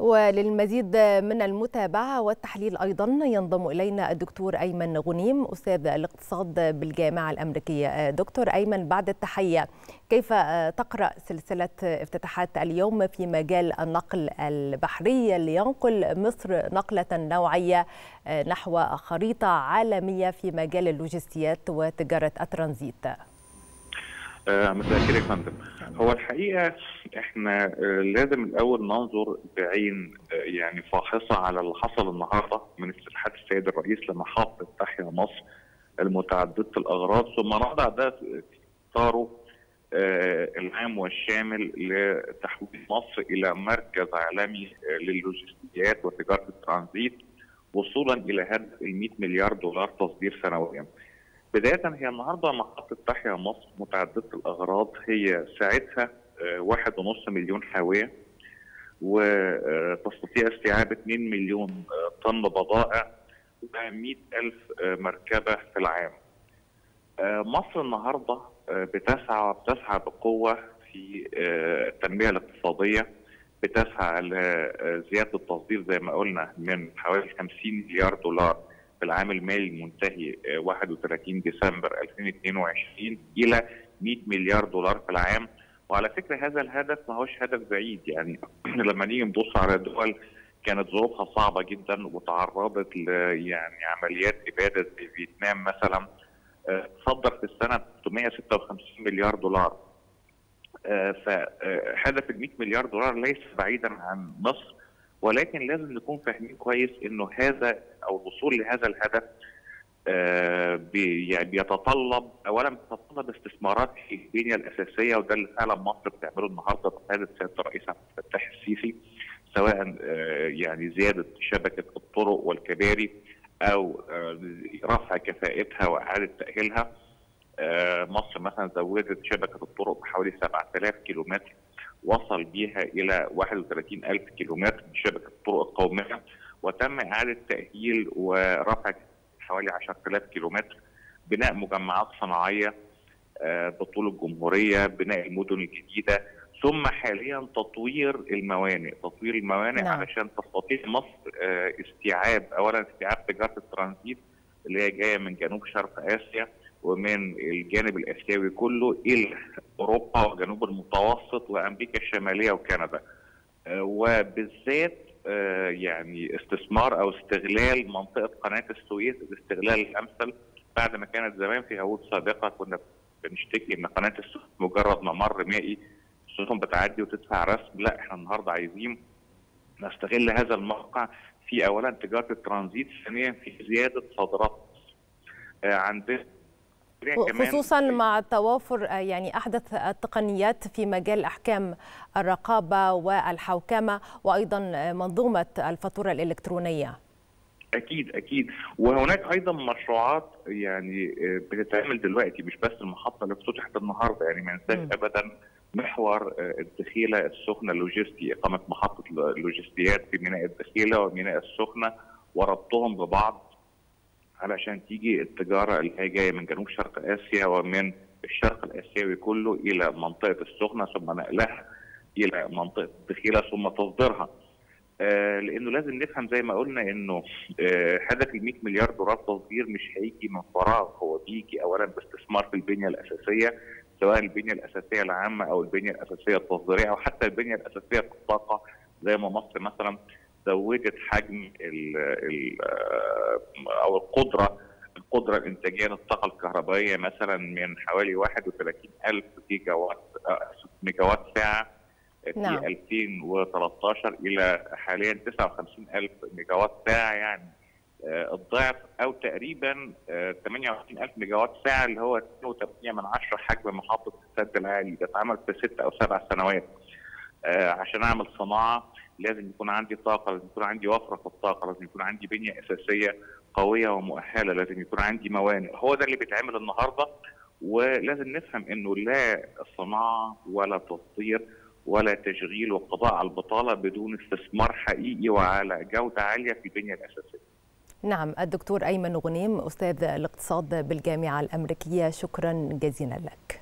وللمزيد من المتابعة والتحليل أيضا ينضم إلينا الدكتور أيمن غنيم أستاذ الاقتصاد بالجامعة الأمريكية. دكتور أيمن، بعد التحية، كيف تقرأ سلسلة افتتاحات اليوم في مجال النقل البحري لينقل مصر نقلة نوعية نحو خريطة عالمية في مجال اللوجستيات وتجارة الترانزيت؟ مساء الخير يا فندم. هو الحقيقه احنا لازم الاول ننظر بعين يعني فاحصه على اللي حصل النهارده من افتتاحات السيد الرئيس لمحطه تحيا مصر المتعدده الاغراض، ثم نضع ده في اطاره العام والشامل لتحويل مصر الى مركز عالمي لللوجستيات وتجاره الترانزيت وصولا الى هدف ال 100 مليار دولار تصدير سنويا. بداية هي النهارده محطة تحيا مصر متعددة الأغراض هي ساعتها 1.5 مليون حاوية، وتستطيع استيعاب 2 مليون طن بضائع و100,000 مركبة في العام. مصر النهارده بتسعى بقوة في التنمية الاقتصادية، بتسعى لزيادة التصدير زي ما قلنا من حوالي 50 مليار دولار في العام المالي المنتهي 31 ديسمبر 2022 إلى 100 مليار دولار في العام. وعلى فكرة هذا الهدف ما هوش هدف بعيد، يعني لما نيجي نبص على دول كانت ظروفها صعبة جدا وتعرضت يعني عمليات إبادة في فيتنام مثلا، تصدر في السنة 356 مليار دولار. فهدف ال 100 مليار دولار ليس بعيدا عن مصر، ولكن لازم نكون فاهمين كويس انه هذا او الوصول لهذا الهدف بيتطلب استثمارات في البنيه الاساسيه، وده اللي فعلا مصر بتعمله النهارده بقياده سياده الرئيس عبد الفتاح السيسي، سواء يعني زياده شبكه الطرق والكباري او رفع كفاءتها واعاده تاهيلها. مصر مثلا زودت شبكه الطرق بحوالي 7000 كيلومتر، وصل بيها إلى 31,000 كيلومتر من شبكة الطرق القومية، وتم إعادة تأهيل ورفع حوالي 10,000 كيلومتر، بناء مجمعات صناعية بطول الجمهورية، بناء المدن الجديدة، ثم حاليا تطوير الموانئ علشان تستطيع مصر استيعاب تجارة الترانزيت اللي هي جاية من جنوب شرق آسيا ومن الجانب الاسيوي كله الى اوروبا وجنوب المتوسط وامريكا الشماليه وكندا، وبالذات يعني استثمار او استغلال منطقه قناه السويس الاستغلال الامثل. بعد ما كانت زمان في عهود سابقه كنا بنشتكي ان قناه السويس مجرد ممر مائي السفن بتعدي وتدفع رسم، لا احنا النهارده عايزين نستغل هذا الموقع في اولا تجاره الترانزيت، ثانيا في زياده صادرات عندنا، خصوصا مع توافر يعني أحدث التقنيات في مجال أحكام الرقابة والحوكمة وأيضا منظومة الفاتورة الإلكترونية. أكيد أكيد، وهناك أيضا مشروعات يعني بتتعمل دلوقتي، مش بس المحطة اللي افتتحت النهارده، يعني ما ننساش أبدا محور الدخيلة السخنة اللوجستي، إقامة محطة اللوجستيات في ميناء الدخيلة وميناء السخنة وربطهم ببعض علشان تيجي التجاره اللي هي جايه من جنوب شرق اسيا ومن الشرق الاسيوي كله الى منطقه السخنه، ثم نقلها الى منطقه الدخيله، ثم تصديرها. لانه لازم نفهم زي ما قلنا انه هدف ال 100 مليار دولار تصدير مش هيجي من فراغ، هو بيجي اولا باستثمار في البنيه الاساسيه، سواء البنيه الاساسيه العامه او البنيه الاساسيه التصديريه او حتى البنيه الاساسيه في الطاقه، زي ما مصر مثلا زودت حجم او القدره الانتاجيه للطاقه الكهربائيه مثلا من حوالي 31,000 ميجا وات ساعه في 2013 الى حاليا 59,000 ميجا وات ساعه، يعني الضعف او تقريبا 28,000 ميجا وات ساعه اللي هو 2.8 حجم محطه السد العالي. ده اتعمل في 6 أو 7 سنوات. عشان اعمل صناعه لازم يكون عندي طاقة، لازم يكون عندي وفرة في الطاقة، لازم يكون عندي بنية أساسية قوية ومؤهلة، لازم يكون عندي موانئ. هو ده اللي بيتعمل النهارده، ولازم نفهم إنه لا صناعة ولا تصدير ولا تشغيل والقضاء على البطالة بدون استثمار حقيقي وعلى جودة عالية في البنية الأساسية. نعم، الدكتور أيمن غنيم أستاذ الاقتصاد بالجامعة الأمريكية، شكرا جزيلا لك.